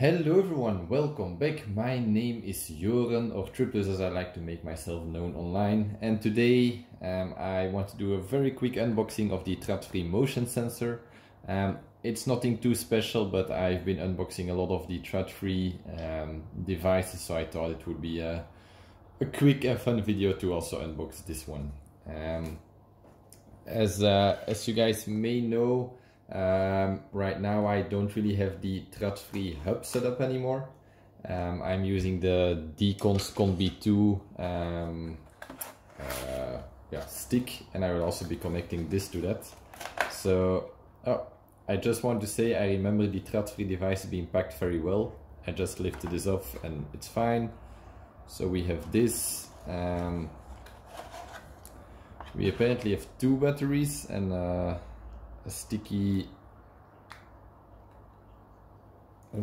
Hello everyone, welcome back. My name is Joren, or Triplus as I like to make myself known online, and today I want to do a very quick unboxing of the Trådfri motion sensor. It's nothing too special, but I've been unboxing a lot of the Trådfri devices, so I thought it would be a quick and fun video to also unbox this one. As you guys may know, right now I don't really have the Trådfri hub setup anymore. I'm using the Deconz ConBee 2 stick, and I will also be connecting this to that. So I just want to say I remember the Trådfri device being packed very well. I just lifted this off and it's fine. So we have this. We apparently have two batteries and a sticky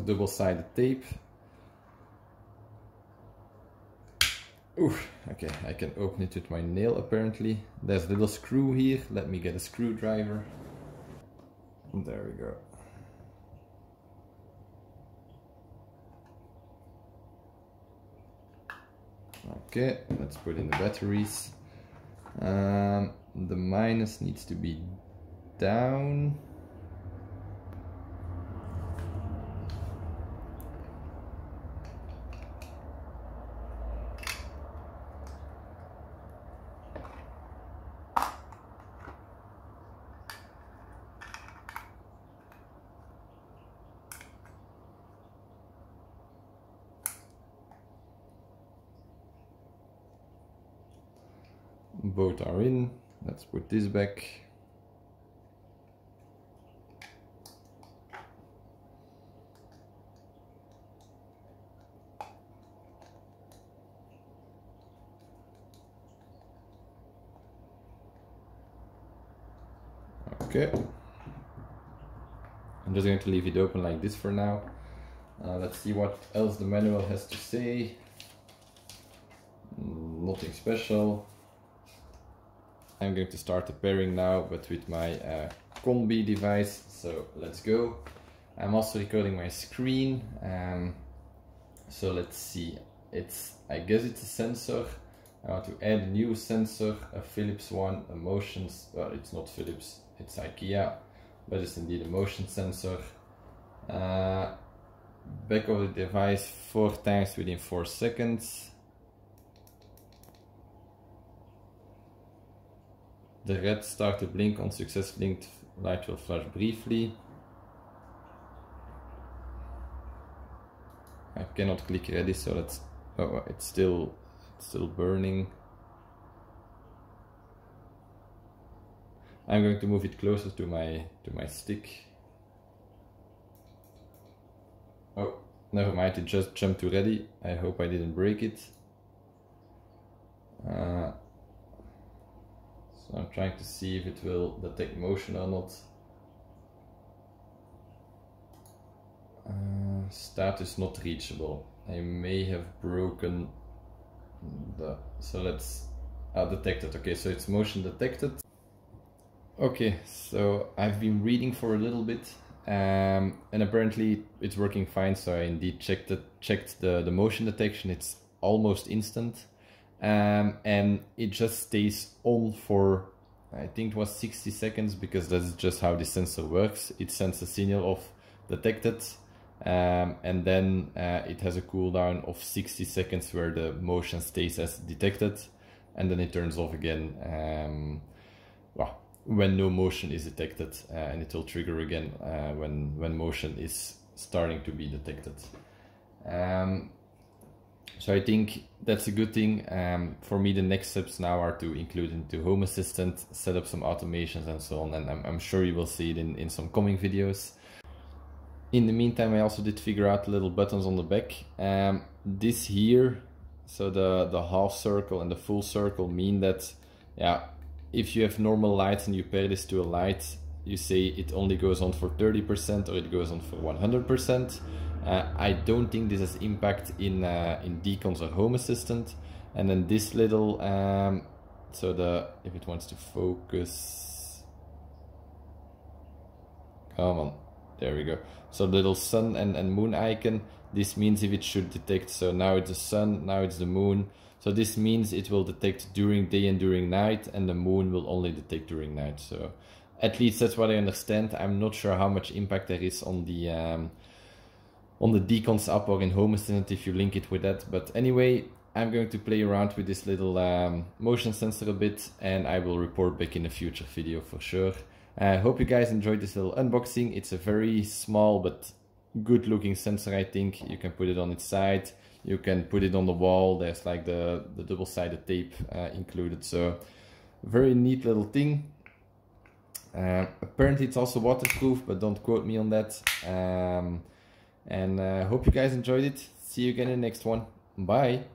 double-sided tape. Oof, okay, I can open it with my nail apparently. There's a little screw here. Let me get a screwdriver. There we go. Okay, let's put in the batteries. The minus needs to be down. Both are in. Let's put this back. Okay, I'm just going to leave it open like this for now. Let's see what else the manual has to say. Nothing special. I'm going to start the pairing now, but with my ConBee device, so let's go. I'm also recording my screen, so let's see. I guess it's a sensor. I want to add a new sensor, a Philips one, a motion, well, it's not Philips, it's IKEA, but it's indeed a motion sensor. Back of the device 4 times within 4 seconds. The red start to blink on success, blinked light will flash briefly. I cannot click ready, so let's, oh, it's still burning. I'm going to move it closer to my stick. Oh, never mind, it just jumped to ready. I hope I didn't break it. So I'm trying to see if it will detect motion or not. Status not reachable. I may have broken the... So let's... detected. Okay, so it's motion detected. Okay, so I've been reading for a little bit, and apparently it's working fine, so I indeed checked the motion detection. It's almost instant, and it just stays on for, I think it was 60 seconds, because that's just how this sensor works. It sends a signal of detected, and then it has a cooldown of 60 seconds where the motion stays as detected, and then it turns off again. Well, when no motion is detected, and it will trigger again when motion is starting to be detected. So I think that's a good thing. For me, the next steps now are to include into Home Assistant, set up some automations and so on, and I'm sure you will see it in some coming videos. In the meantime, I also did figure out the little buttons on the back. This here, so the half circle and the full circle mean that, yeah, if you have normal lights and you pair this to a light, you say it only goes on for 30% or it goes on for 100%. I don't think this has impact in Deconz or Home Assistant. And then this little, so if it wants to focus, come on, There we go. So the little sun and moon icon, this means if it should detect. So now it's the sun, now it's the moon. So this means it will detect during day and during night, and the moon will only detect during night. So at least that's what I understand. I'm not sure how much impact there is on the Deconz app or in Home Assistant if you link it with that. But anyway, I'm going to play around with this little motion sensor a bit, and I will report back in a future video for sure. I hope you guys enjoyed this little unboxing. It's a very small but good looking sensor, I think. You can put it on its side, you can put it on the wall. There's like the double-sided tape included, so very neat little thing. Apparently it's also waterproof, but don't quote me on that. And I hope you guys enjoyed it. See you again in the next one. Bye!